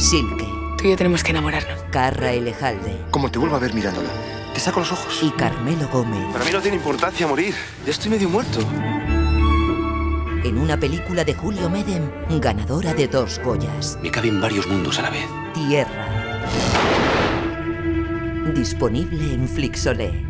Silke. Tú y yo tenemos que enamorarnos. Carra Elejalde. Como te vuelva a ver mirándola, te saco los ojos. Y Carmelo Gómez. Para mí no tiene importancia morir. Ya estoy medio muerto. En una película de Julio Medem, ganadora de 2 Goyas. Me caben varios mundos a la vez. Tierra. Disponible en Flixolé.